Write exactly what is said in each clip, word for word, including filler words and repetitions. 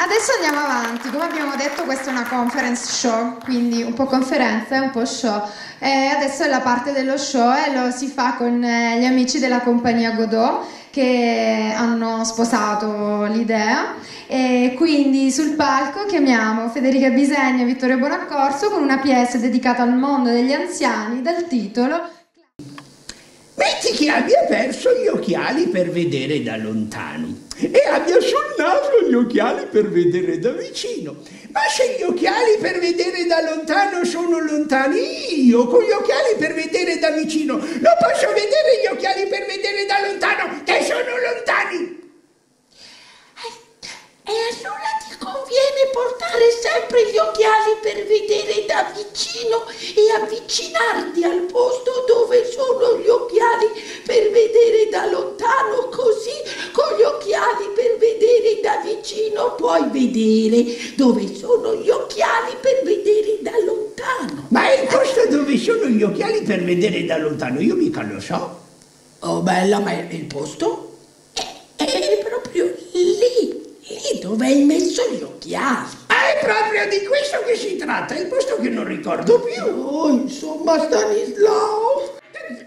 Adesso andiamo avanti. Come abbiamo detto, questa è una conference show, quindi un po' conferenza e un po' show. E adesso è la parte dello show e lo si fa con gli amici della Compagnia Godot che hanno sposato l'idea, e quindi sul palco chiamiamo Federica Bisegna e Vittorio Bonaccorso con una pièce dedicata al mondo degli anziani dal titolo "Metti che abbia perso gli occhiali per vedere da lontano e abbia sul naso gli occhiali per vedere da vicino. Ma se gli occhiali per vedere da lontano sono lontani, io con gli occhiali per vedere da vicino non posso vedere gli occhiali per vedere da lontano che sono lontani. E allora ti conviene portare sempre gli occhiali per vedere da vicino e avvicinarti al posto dove sono gli occhiali per vedere da lontano, così con gli occhiali per vedere da vicino puoi vedere dove sono gli occhiali per vedere da lontano." Ma il posto dove sono gli occhiali per vedere da lontano io mica lo so. Oh bella, ma il posto è, è proprio lì, lì dove hai messo gli occhiali. È proprio di questo che si tratta, è il posto che non ricordo più. Oh, insomma, Stanislao.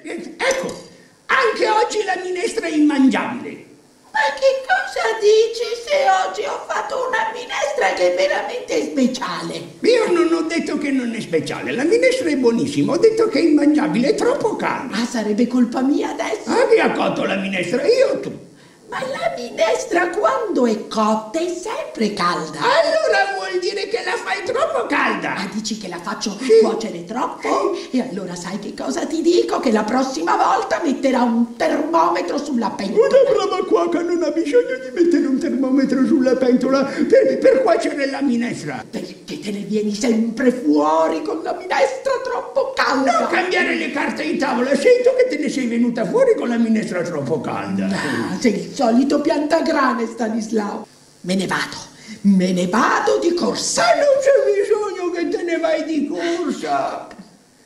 Ecco, anche oggi la minestra è immangiabile. Ma che cosa dici se oggi ho fatto una minestra che è veramente speciale? Io non ho detto che non è speciale, la minestra è buonissima, ho detto che è immangiabile, è troppo calda. Ah, sarebbe colpa mia adesso? Ah, chi ha cotto la minestra? Io o tu? Ma la minestra quando è cotta è sempre calda. Allora vuol dire che la fai troppo calda. Ah, dici che la faccio sì. cuocere troppo? Sì. E allora sai che cosa ti dico? Che la prossima volta metterà un termometro sulla pentola. Una brava cuoca non ha bisogno di mettere un termometro sulla pentola per, per cuocere la minestra. Perché te ne vieni sempre fuori con la minestra troppo calda. Non cambiare le carte in tavola, sei tu che te ne sei venuta fuori con la minestra troppo calda. Ah, sì. Solito piantagrane, Stanislao. Me ne vado, me ne vado di corsa. Ma non c'è bisogno che te ne vai di corsa.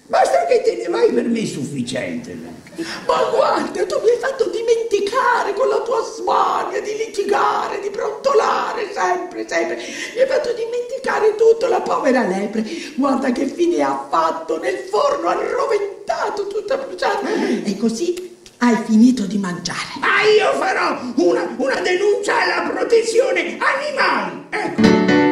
Basta che te ne vai, per me è sufficiente. Ma guarda, tu mi hai fatto dimenticare con la tua smania di litigare, di brontolare, sempre, sempre. Mi hai fatto dimenticare tutto, la povera lepre. Guarda che fine ha fatto nel forno, arroventato, tutta bruciata. E così hai finito di mangiare. Ma io farò una, una denuncia alla protezione animali. Ecco.